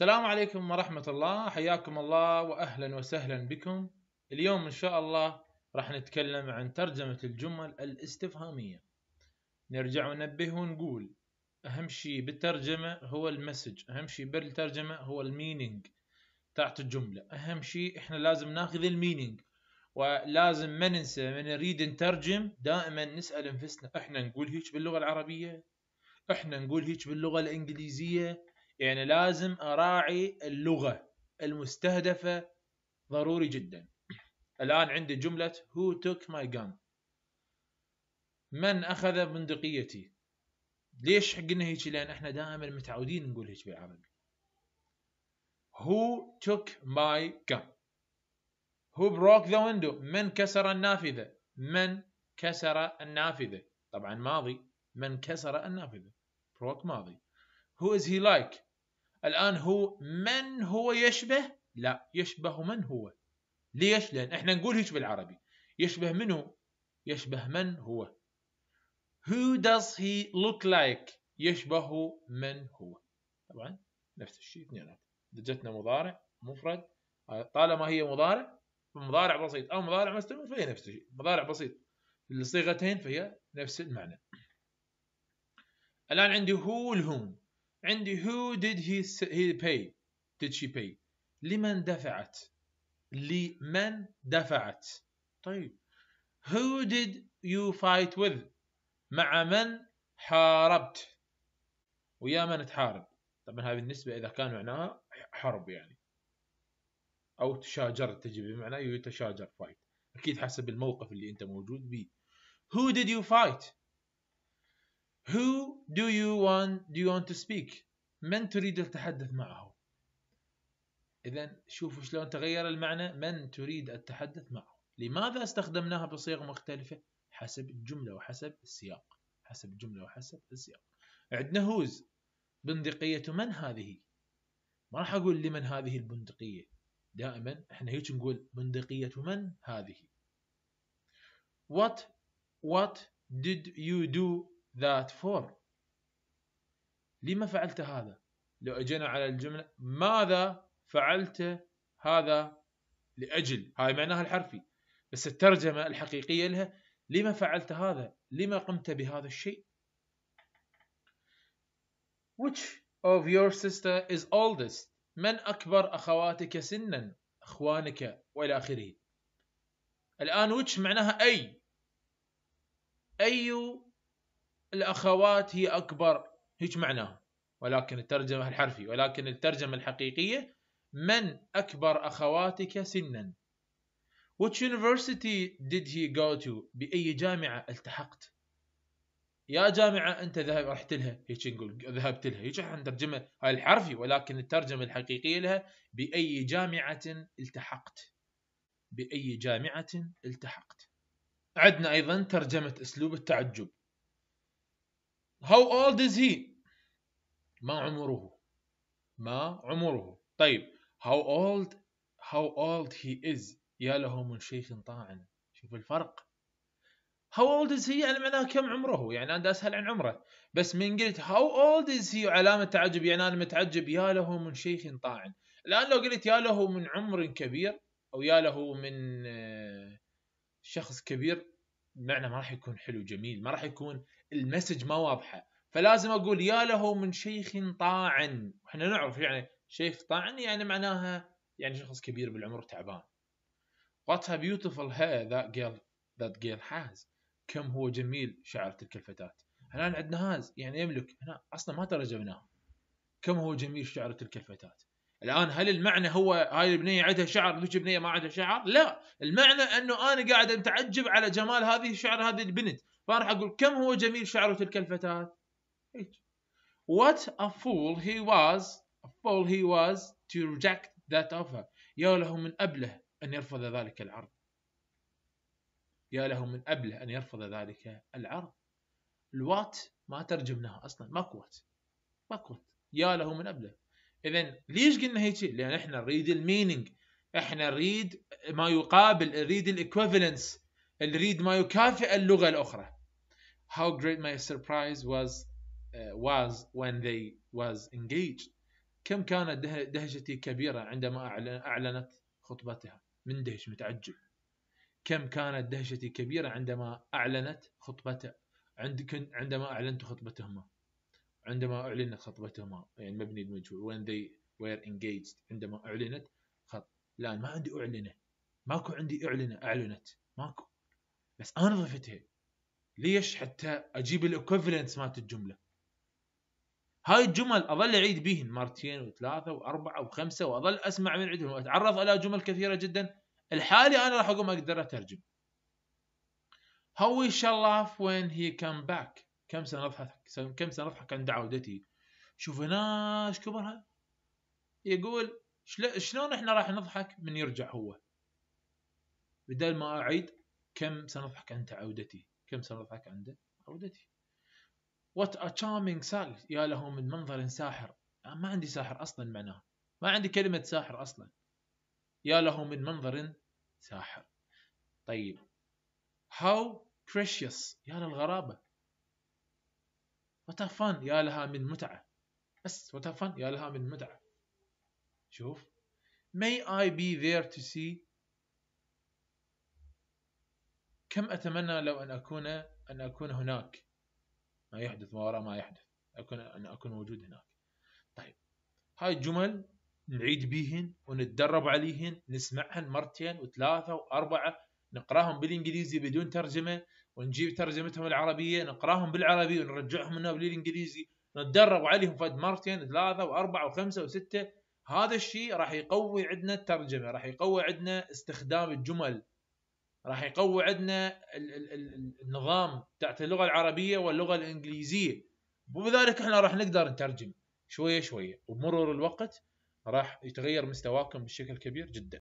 السلام عليكم ورحمة الله، حياكم الله وأهلا وسهلا بكم. اليوم إن شاء الله راح نتكلم عن ترجمة الجمل الاستفهامية. نرجع وننبه ونقول أهم شيء بالترجمة هو المسج، أهم شيء بالترجمة هو المينينج تاعت الجملة. أهم شيء إحنا لازم ناخذ المينينج، ولازم ما ننسى من نريد نترجم دائما نسأل أنفسنا إحنا نقول هيك باللغة العربية، إحنا نقول هيك باللغة الإنجليزية. يعني لازم أراعي اللغة المستهدفة، ضروري جدا. الآن عندي جملة Who took my gun؟ من أخذ بندقيتي؟ ليش حقنا هيك؟ لأن احنا دائما متعودين نقول هيك بالعربي. Who took my gun؟ Who broke the window؟ من كسر النافذة؟ من كسر النافذة؟ طبعا ماضي، من كسر النافذة، broke ماضي. Who is he like؟ الآن هو من هو يشبه؟ لا، يشبه من هو. ليش؟ لأن احنا نقول هيك بالعربي. يشبه منه، يشبه من هو. Who does he look like؟ يشبه من هو. طبعا نفس الشيء اثنينات. دجتنا مضارع مفرد، طالما هي مضارع فمضارع بسيط أو مضارع مستمر فهي نفس الشيء، مضارع بسيط للصيغتين فهي نفس المعنى. الآن عندي who والwhom. عندي who did he pay؟ did she pay؟ لمن دفعت؟ لمن دفعت؟ طيب who did you fight with؟ مع من حاربت؟ ويا من تحارب؟ طبعا هذه النسبة إذا كان معناها حرب يعني، أو تشاجرت تجي بمعنى يتشاجر fight، أكيد حسب الموقف اللي أنت موجود به. who did you fight؟ Who do you want to speak؟ من تريد التحدث معه؟ إذن شوفوا شلون تغير المعنى. من تريد التحدث معه. لماذا استخدمناها بصيغة مختلفة؟ حسب الجملة وحسب السياق، حسب الجملة وحسب السياق. عندنا هوز، بندقية من هذه؟ ما راح أقول لمن هذه البندقية، دائما إحنا هيك نقول بندقية من هذه. What did you do that for؟ لما فعلت هذا؟ لو أجينا على الجملة ماذا فعلت هذا لأجل، هاي معناها الحرفي، بس الترجمة الحقيقية لها لما فعلت هذا؟ لما قمت بهذا الشيء؟ Which of your sister is oldest؟ من أكبر أخواتك سنا؟ أخوانك وإلى آخره. الآن which معناها أي، أي الأخوات هي أكبر، هيك معناها، ولكن الترجمة الحرفي، ولكن الترجمة الحقيقية من أكبر أخواتك سنا. Which university did he go to؟ بأي جامعة التحقت؟ يا جامعة أنت ذهب رحت لها، هيك نقول ذهبت لها، هيك راح نترجمها هاي الحرفي، ولكن الترجمة الحقيقية لها بأي جامعة التحقت، بأي جامعة التحقت. عندنا أيضا ترجمة أسلوب التعجب. How old is he؟ ما عمره، ما عمره. طيب how old he is؟ يا له من شيخ طاعن. شوف الفرق. how old is he يعني معناه كم عمره، يعني أنا أسهل عن عمره، بس من قلت how old is he علامة تعجب يعني أنا متعجب، يا له من شيخ طاعن. الآن لو قلت يا له من عمر كبير أو يا له من شخص كبير، معنى ما راح يكون حلو جميل، ما راح يكون المسج ما واضحة. فلازم أقول يا له من شيخ طاعن، وإحنا نعرف يعني شيخ طاعن يعني معناها يعني شخص كبير بالعمر تعبان. What a beautiful hair that girl has. كم هو جميل شعر تلك الفتاة. الآن عندنا هاز يعني يملك، هنا أصلا ما ترجمناه، كم هو جميل شعر تلك الفتاة. الآن هل المعنى هو هاي البنية عندها شعر ذيك البنية ما عندها شعر؟ لا، المعنى أنه أنا قاعد أتعجب على جمال هذه شعر هذه البنت، فأنا راح أقول كم هو جميل شعر تلك الفتاة. What a fool he was, to reject that offer. يا له من أبله أن يرفض ذلك العرض، يا له من أبله أن يرفض ذلك العرض. الوات ما ترجمناها أصلا، ماكوات يا له من أبله. إذن ليش قلنا هيك؟ لأن إحنا نريد المينينج، إحنا نريد ما يقابل، نريد الإكويفالنس، نريد ما يكافئ اللغة الأخرى. How great my surprise was when they was engaged. كم كانت دهشتي كبيرة عندما أعلنت خطبتها. مندهش متعجب. كم كانت دهشتي كبيرة عندما أعلنت خطبتها، عندما أعلنت خطبتهما، عندما أعلنت خطبتهما، يعني مبني المجهول when they were engaged، عندما أعلنت خط. الآن ما عندي أعلنة، ماكو عندي أعلنة، أعلنت ماكو، بس أنا ضفتها ليش؟ حتى أجيب الإكوفلنس مالت الجملة. هاي الجمل أظل أعيد بيهن مرتين وثلاثة وأربعة وخمسة، وأظل أسمع من عندهم وأتعرض على جمل كثيرة جدا. الحالي أنا راح أقوم أقدر أترجم. How we shall laugh when he come back. كم سنضحك عند عودتي. شوف هنا إيش كبرها. يقول شلون إحنا راح نضحك من يرجع هو. بدل ما أعيد كم سنضحك عند عودتي، كم سنضحك عند عودتي. What a charming sight. يا له من منظر ساحر. ما عندي ساحر أصلا، معناه ما عندي كلمة ساحر أصلا. يا له من منظر ساحر. طيب how precious، يا للغرابة. what a fun، يا لها من متعة، بس what a fun، يا لها من متعة. شوف may I be there to see، كم أتمنى لو أن أكون هناك، ما يحدث ما وراء ما يحدث، أن أكون موجود هناك. طيب هاي الجمل نعيد بيهن ونتدرب عليهن، نسمعهن مرتين وثلاثة وأربعة، نقراهم بالإنجليزي بدون ترجمة ونجيب ترجمتهم العربية، نقراهم بالعربي ونرجعهم منها بالإنجليزي، نتدرب عليهم فد مرتين ثلاثة وأربعة وخمسة وستة. هذا الشيء راح يقوي عندنا الترجمة، راح يقوي عندنا استخدام الجمل، راح يقوي عندنا النظام تاعت اللغة العربية واللغة الإنجليزية، وبذلك احنا راح نقدر نترجم شوية شوية، وبمرور الوقت راح يتغير مستواكم بشكل كبير جدا.